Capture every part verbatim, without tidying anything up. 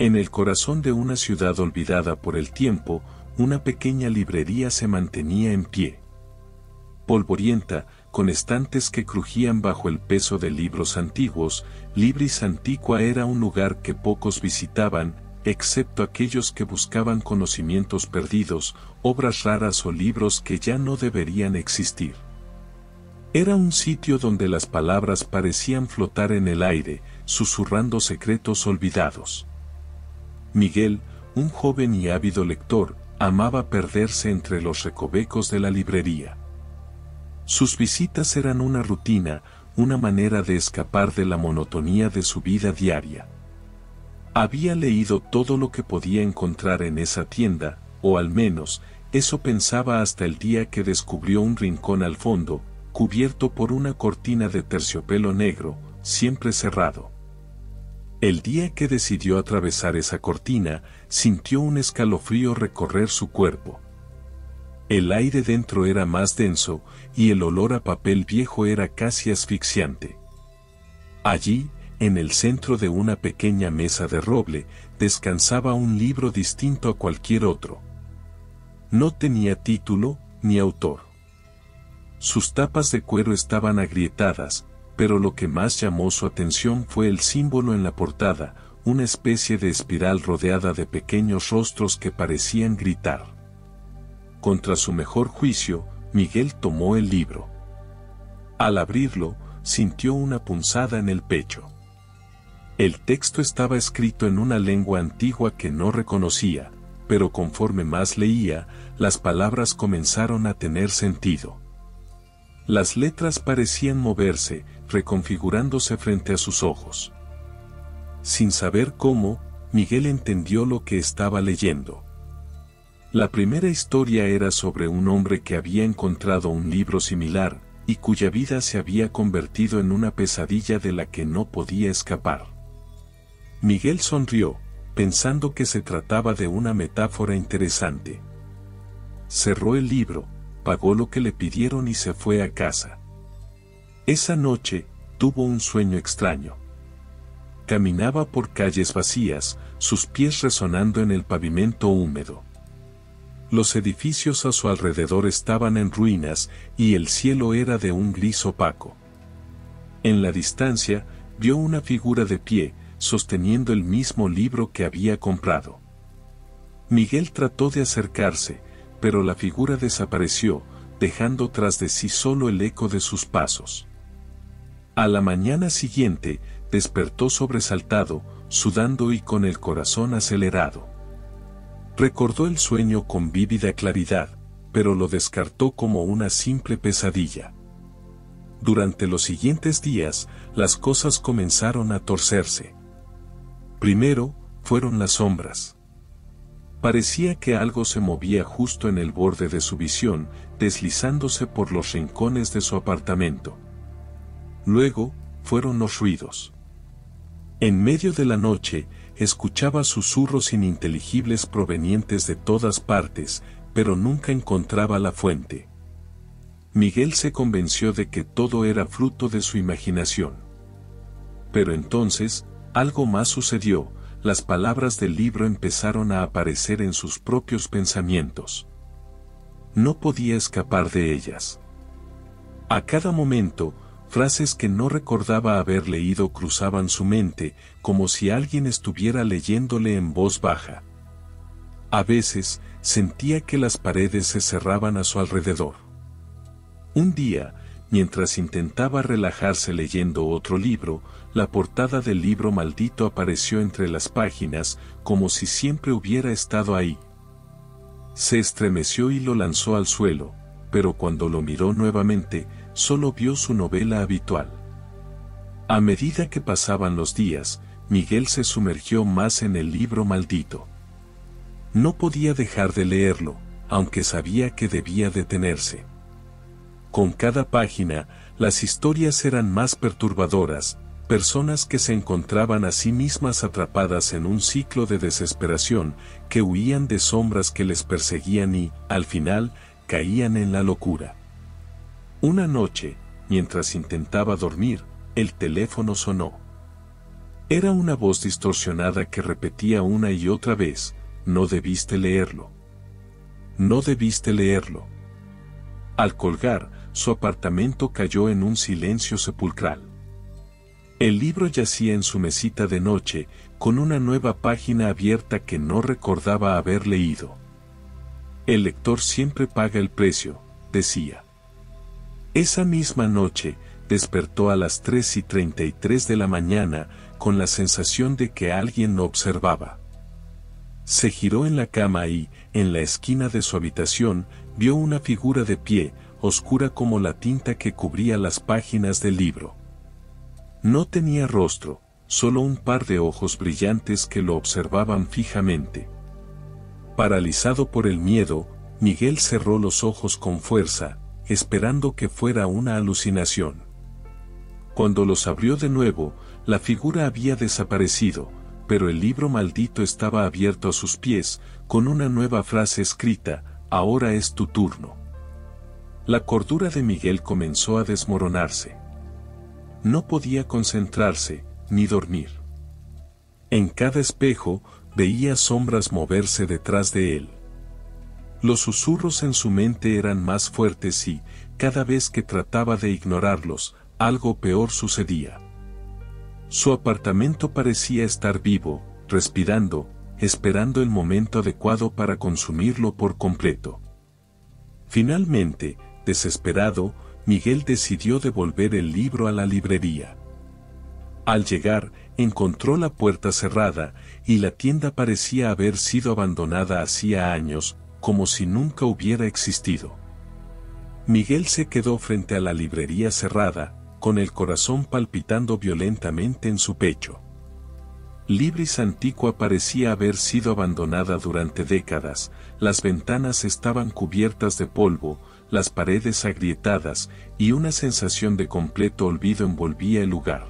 En el corazón de una ciudad olvidada por el tiempo, una pequeña librería se mantenía en pie. Polvorienta, con estantes que crujían bajo el peso de libros antiguos, Libris Antiqua era un lugar que pocos visitaban, excepto aquellos que buscaban conocimientos perdidos, obras raras o libros que ya no deberían existir. Era un sitio donde las palabras parecían flotar en el aire, susurrando secretos olvidados. Miguel, un joven y ávido lector, amaba perderse entre los recovecos de la librería. Sus visitas eran una rutina, una manera de escapar de la monotonía de su vida diaria. Había leído todo lo que podía encontrar en esa tienda, o al menos, eso pensaba hasta el día que descubrió un rincón al fondo, cubierto por una cortina de terciopelo negro, siempre cerrado. El día que decidió atravesar esa cortina, sintió un escalofrío recorrer su cuerpo. El aire dentro era más denso, y el olor a papel viejo era casi asfixiante. Allí, en el centro de una pequeña mesa de roble, descansaba un libro distinto a cualquier otro. No tenía título, ni autor. Sus tapas de cuero estaban agrietadas, pero lo que más llamó su atención fue el símbolo en la portada, una especie de espiral rodeada de pequeños rostros que parecían gritar. Contra su mejor juicio, Miguel tomó el libro. Al abrirlo, sintió una punzada en el pecho. El texto estaba escrito en una lengua antigua que no reconocía, pero conforme más leía, las palabras comenzaron a tener sentido. Las letras parecían moverse, reconfigurándose frente a sus ojos. Sin saber cómo, Miguel entendió lo que estaba leyendo. La primera historia era sobre un hombre que había encontrado un libro similar, y cuya vida se había convertido en una pesadilla de la que no podía escapar. Miguel sonrió, pensando que se trataba de una metáfora interesante. Cerró el libro, pagó lo que le pidieron y se fue a casa. Esa noche, tuvo un sueño extraño. Caminaba por calles vacías, sus pies resonando en el pavimento húmedo. Los edificios a su alrededor estaban en ruinas y el cielo era de un gris opaco. En la distancia, vio una figura de pie, sosteniendo el mismo libro que había comprado. Miguel trató de acercarse, pero la figura desapareció, dejando tras de sí solo el eco de sus pasos. A la mañana siguiente, despertó sobresaltado, sudando y con el corazón acelerado. Recordó el sueño con vívida claridad, pero lo descartó como una simple pesadilla. Durante los siguientes días, las cosas comenzaron a torcerse. Primero, fueron las sombras. Parecía que algo se movía justo en el borde de su visión, deslizándose por los rincones de su apartamento. Luego, fueron los ruidos. En medio de la noche, escuchaba susurros ininteligibles provenientes de todas partes, pero nunca encontraba la fuente. Miguel se convenció de que todo era fruto de su imaginación. Pero entonces, algo más sucedió, las palabras del libro empezaron a aparecer en sus propios pensamientos. No podía escapar de ellas. A cada momento, frases que no recordaba haber leído cruzaban su mente, como si alguien estuviera leyéndole en voz baja. A veces, sentía que las paredes se cerraban a su alrededor. Un día, mientras intentaba relajarse leyendo otro libro, la portada del libro maldito apareció entre las páginas, como si siempre hubiera estado ahí. Se estremeció y lo lanzó al suelo, pero cuando lo miró nuevamente, solo vio su novela habitual. A medida que pasaban los días, Miguel se sumergió más en el libro maldito. No podía dejar de leerlo, aunque sabía que debía detenerse. Con cada página, las historias eran más perturbadoras, personas que se encontraban a sí mismas atrapadas en un ciclo de desesperación, que huían de sombras que les perseguían y, al final, caían en la locura. Una noche, mientras intentaba dormir, el teléfono sonó. Era una voz distorsionada que repetía una y otra vez, no debiste leerlo. No debiste leerlo. Al colgar, su apartamento cayó en un silencio sepulcral. El libro yacía en su mesita de noche, con una nueva página abierta que no recordaba haber leído. El lector siempre paga el precio, decía. Esa misma noche, despertó a las tres y treinta y tres de la mañana, con la sensación de que alguien lo observaba. Se giró en la cama y, en la esquina de su habitación, vio una figura de pie, oscura como la tinta que cubría las páginas del libro. No tenía rostro, solo un par de ojos brillantes que lo observaban fijamente. Paralizado por el miedo, Miguel cerró los ojos con fuerza, esperando que fuera una alucinación. Cuando los abrió de nuevo, la figura había desaparecido, pero el libro maldito estaba abierto a sus pies, con una nueva frase escrita, «Ahora es tu turno». La cordura de Miguel comenzó a desmoronarse. No podía concentrarse, ni dormir. En cada espejo, veía sombras moverse detrás de él. Los susurros en su mente eran más fuertes y, cada vez que trataba de ignorarlos, algo peor sucedía. Su apartamento parecía estar vivo, respirando, esperando el momento adecuado para consumirlo por completo. Finalmente, desesperado, Miguel decidió devolver el libro a la librería. Al llegar, encontró la puerta cerrada, y la tienda parecía haber sido abandonada hacía años, como si nunca hubiera existido. Miguel se quedó frente a la librería cerrada, con el corazón palpitando violentamente en su pecho. Libris Antiqua parecía haber sido abandonada durante décadas, las ventanas estaban cubiertas de polvo, las paredes agrietadas, y una sensación de completo olvido envolvía el lugar.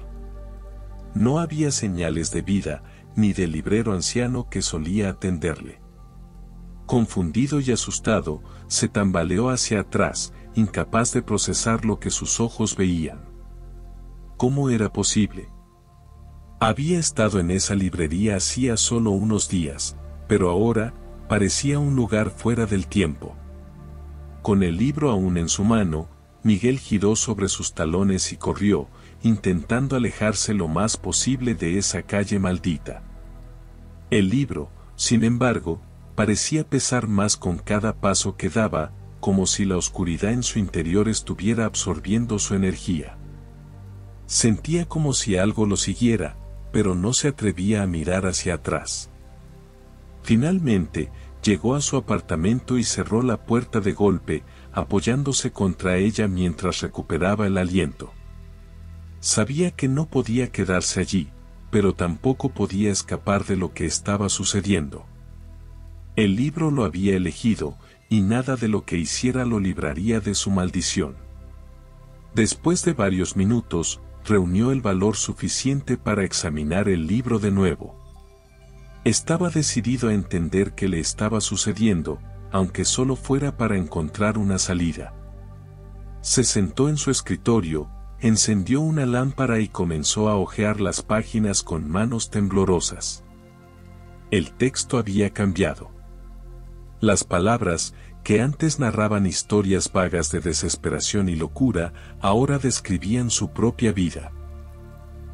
No había señales de vida, ni del librero anciano que solía atenderle. Confundido y asustado, se tambaleó hacia atrás, incapaz de procesar lo que sus ojos veían. ¿Cómo era posible? Había estado en esa librería hacía solo unos días, pero ahora parecía un lugar fuera del tiempo. Con el libro aún en su mano, Miguel giró sobre sus talones y corrió, intentando alejarse lo más posible de esa calle maldita. El libro, sin embargo, parecía pesar más con cada paso que daba, como si la oscuridad en su interior estuviera absorbiendo su energía. Sentía como si algo lo siguiera, pero no se atrevía a mirar hacia atrás. Finalmente, llegó a su apartamento y cerró la puerta de golpe, apoyándose contra ella mientras recuperaba el aliento. Sabía que no podía quedarse allí, pero tampoco podía escapar de lo que estaba sucediendo. El libro lo había elegido, y nada de lo que hiciera lo libraría de su maldición. Después de varios minutos, reunió el valor suficiente para examinar el libro de nuevo. Estaba decidido a entender qué le estaba sucediendo, aunque solo fuera para encontrar una salida. Se sentó en su escritorio, encendió una lámpara y comenzó a hojear las páginas con manos temblorosas. El texto había cambiado. Las palabras, que antes narraban historias vagas de desesperación y locura, ahora describían su propia vida.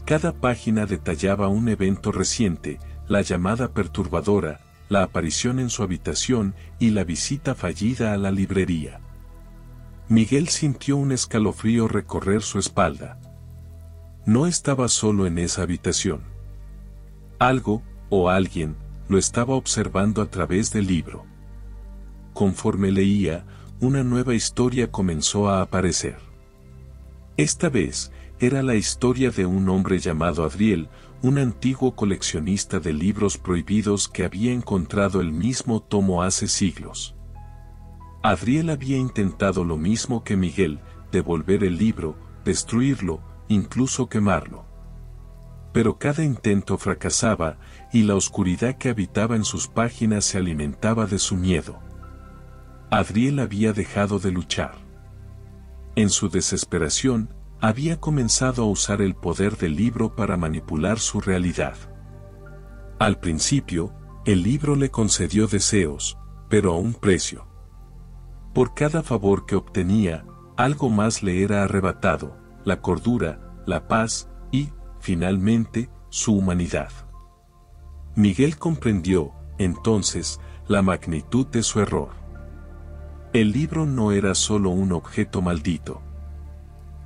Cada página detallaba un evento reciente, la llamada perturbadora, la aparición en su habitación y la visita fallida a la librería. Miguel sintió un escalofrío recorrer su espalda. No estaba solo en esa habitación. Algo, o alguien, lo estaba observando a través del libro. Conforme leía, una nueva historia comenzó a aparecer. Esta vez, era la historia de un hombre llamado Adriel, un antiguo coleccionista de libros prohibidos que había encontrado el mismo tomo hace siglos. Adriel había intentado lo mismo que Miguel, devolver el libro, destruirlo, incluso quemarlo. Pero cada intento fracasaba, y la oscuridad que habitaba en sus páginas se alimentaba de su miedo. Adriel había dejado de luchar. En su desesperación, había comenzado a usar el poder del libro para manipular su realidad. Al principio, el libro le concedió deseos, pero a un precio. Por cada favor que obtenía, algo más le era arrebatado, la cordura, la paz y, finalmente, su humanidad. Miguel comprendió, entonces, la magnitud de su error. El libro no era solo un objeto maldito.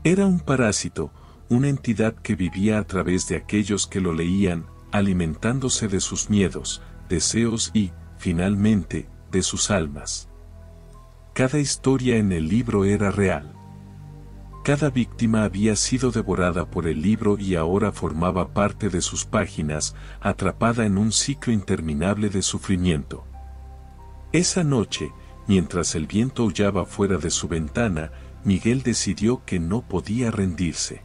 Era un parásito, una entidad que vivía a través de aquellos que lo leían, alimentándose de sus miedos, deseos y, finalmente, de sus almas. Cada historia en el libro era real. Cada víctima había sido devorada por el libro y ahora formaba parte de sus páginas, atrapada en un ciclo interminable de sufrimiento. Esa noche, mientras el viento aullaba fuera de su ventana, Miguel decidió que no podía rendirse.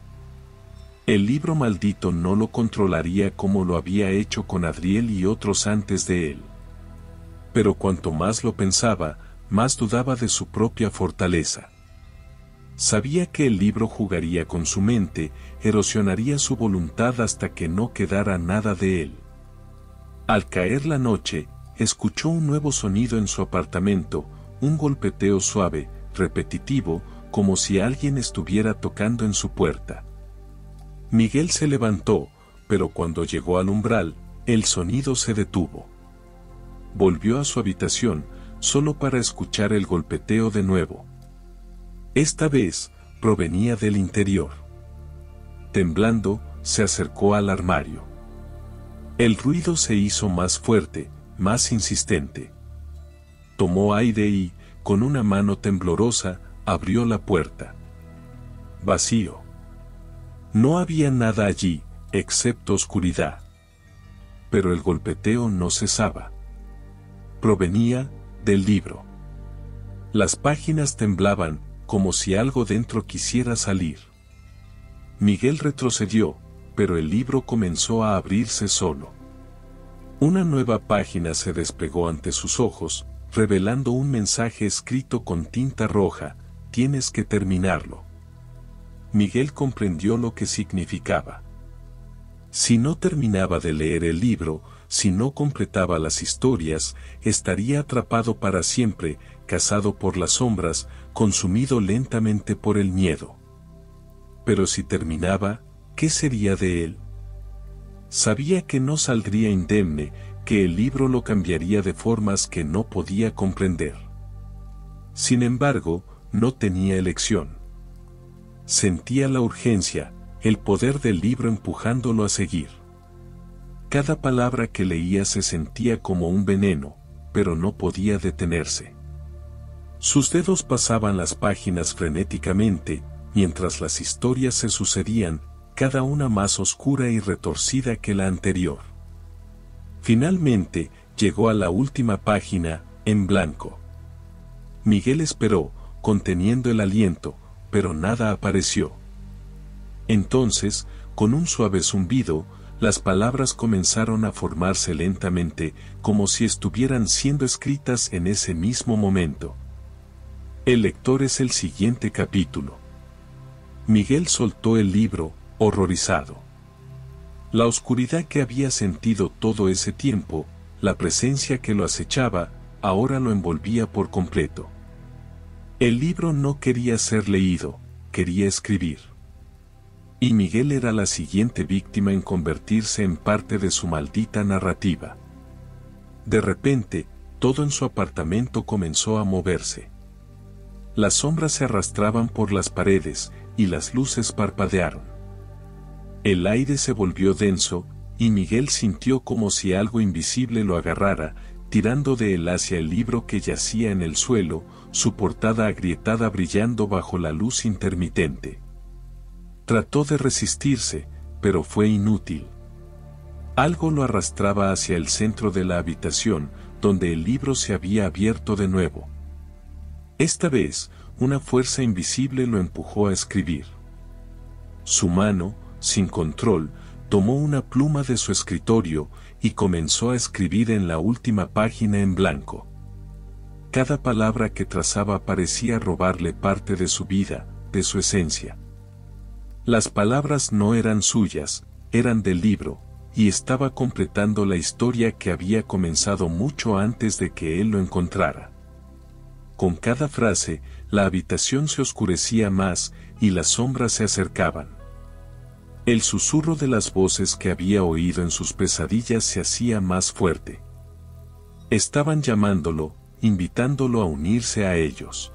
El libro maldito no lo controlaría como lo había hecho con Adriel y otros antes de él. Pero cuanto más lo pensaba, más dudaba de su propia fortaleza. Sabía que el libro jugaría con su mente, erosionaría su voluntad hasta que no quedara nada de él. Al caer la noche, escuchó un nuevo sonido en su apartamento, un golpeteo suave, repetitivo, como si alguien estuviera tocando en su puerta. Miguel se levantó, pero cuando llegó al umbral, el sonido se detuvo. Volvió a su habitación, solo para escuchar el golpeteo de nuevo. Esta vez, provenía del interior. Temblando, se acercó al armario. El ruido se hizo más fuerte, más insistente. Tomó aire y, con una mano temblorosa, abrió la puerta. Vacío. No había nada allí, excepto oscuridad. Pero el golpeteo no cesaba. Provenía del libro. Las páginas temblaban, como si algo dentro quisiera salir. Miguel retrocedió, pero el libro comenzó a abrirse solo. Una nueva página se desplegó ante sus ojos, revelando un mensaje escrito con tinta roja: tienes que terminarlo. Miguel comprendió lo que significaba. Si no terminaba de leer el libro, si no completaba las historias, estaría atrapado para siempre, cazado por las sombras, consumido lentamente por el miedo. Pero si terminaba, ¿qué sería de él? Sabía que no saldría indemne, que el libro lo cambiaría de formas que no podía comprender. Sin embargo, no tenía elección. Sentía la urgencia, el poder del libro empujándolo a seguir. Cada palabra que leía se sentía como un veneno, pero no podía detenerse. Sus dedos pasaban las páginas frenéticamente, mientras las historias se sucedían, cada una más oscura y retorcida que la anterior. Finalmente, llegó a la última página, en blanco. Miguel esperó, conteniendo el aliento, pero nada apareció. Entonces, con un suave zumbido, las palabras comenzaron a formarse lentamente, como si estuvieran siendo escritas en ese mismo momento. El lector es el siguiente capítulo. Miguel soltó el libro, horrorizado. La oscuridad que había sentido todo ese tiempo, la presencia que lo acechaba, ahora lo envolvía por completo. El libro no quería ser leído, quería escribir. Y Miguel era la siguiente víctima en convertirse en parte de su maldita narrativa. De repente, todo en su apartamento comenzó a moverse. Las sombras se arrastraban por las paredes y las luces parpadearon. El aire se volvió denso, y Miguel sintió como si algo invisible lo agarrara, tirando de él hacia el libro que yacía en el suelo, su portada agrietada brillando bajo la luz intermitente. Trató de resistirse, pero fue inútil. Algo lo arrastraba hacia el centro de la habitación, donde el libro se había abierto de nuevo. Esta vez, una fuerza invisible lo empujó a escribir. Su mano, sin control, tomó una pluma de su escritorio y comenzó a escribir en la última página en blanco. Cada palabra que trazaba parecía robarle parte de su vida, de su esencia. Las palabras no eran suyas, eran del libro, y estaba completando la historia que había comenzado mucho antes de que él lo encontrara. Con cada frase, la habitación se oscurecía más y las sombras se acercaban. El susurro de las voces que había oído en sus pesadillas se hacía más fuerte. Estaban llamándolo, invitándolo a unirse a ellos.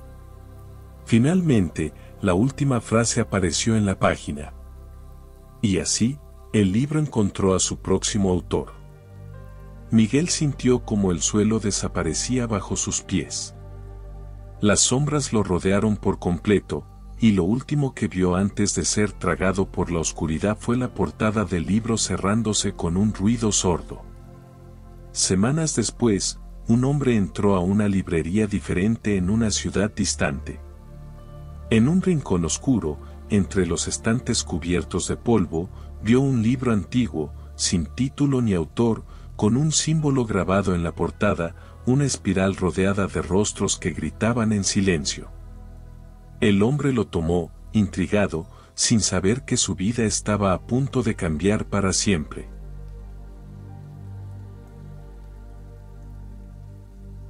Finalmente, la última frase apareció en la página. Y así, el libro encontró a su próximo autor. Miguel sintió como el suelo desaparecía bajo sus pies. Las sombras lo rodearon por completo, y lo último que vio antes de ser tragado por la oscuridad fue la portada del libro cerrándose con un ruido sordo. Semanas después, un hombre entró a una librería diferente en una ciudad distante. En un rincón oscuro, entre los estantes cubiertos de polvo, vio un libro antiguo, sin título ni autor, con un símbolo grabado en la portada, una espiral rodeada de rostros que gritaban en silencio. El hombre lo tomó, intrigado, sin saber que su vida estaba a punto de cambiar para siempre.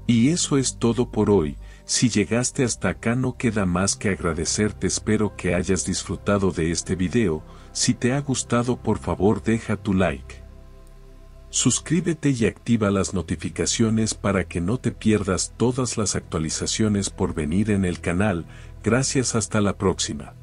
Y eso es todo por hoy. Si llegaste hasta acá no queda más que agradecerte. Espero que hayas disfrutado de este video. Si te ha gustado, por favor deja tu like. Suscríbete y activa las notificaciones para que no te pierdas todas las actualizaciones por venir en el canal. Gracias, hasta la próxima.